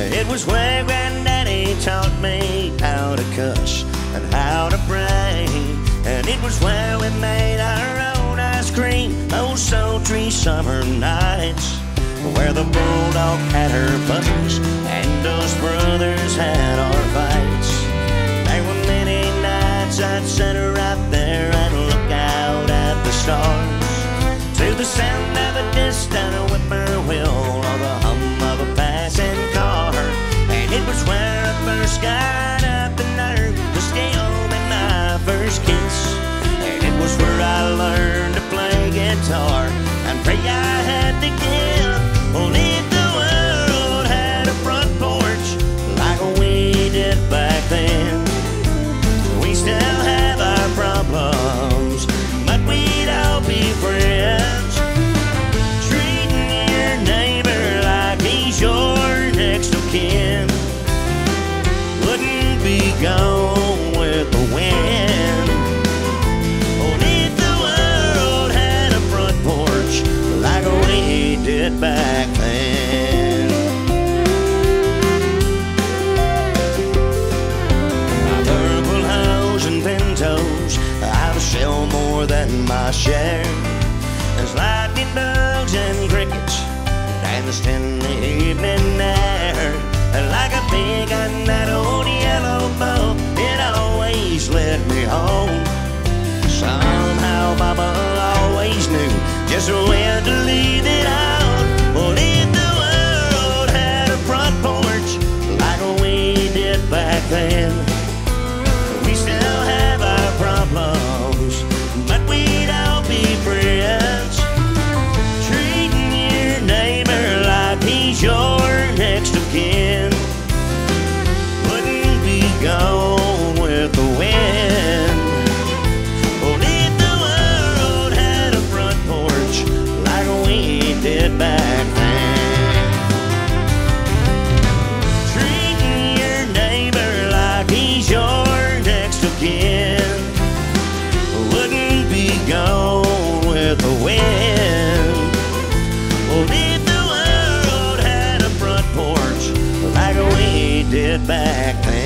It was where Granddaddy taught me how to cuss and how to pray. And it was where we made our own ice cream those sultry summer nights, where the bulldog had her puppies and us brothers had our fights. There were many nights I'd sit right there and look out at the stars, to the sound of a distant whippoorwill or the hum of a passing car. And it was where I first got up and nerve to scale me my first kiss. And it was where I learned to play guitar and pray I had to give. Well, if the world had a front porch like we did back then, we still have our problems, but we'd all be friends. Treating your neighbor like he's your next of kin wouldn't be gone with the wind. Well, if the world had a front porch like we did back. Shell more than my share. There's lightning bugs and crickets danced in the evening air. And like a pig on that old yellow boat, it always led me home. Somehow Mama always knew just when to leave it out. Well, if the world had a front porch like we did back then, we still have our problems, but we'd all be friends. Treating your neighbor like he's your next of kin wouldn't be gone with the wind. Well, if the world had a front porch like we did back then, treating your neighbor like he's your next of kin gone with the wind. Well, if the world had a front porch like we did back then.